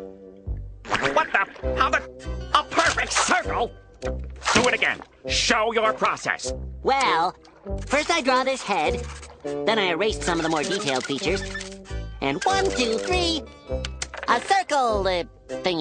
What the? How the? A perfect circle? Do it again. Show your process. Well, first I draw this head, then I erased some of the more detailed features, and 1, 2, 3, a circle thingy.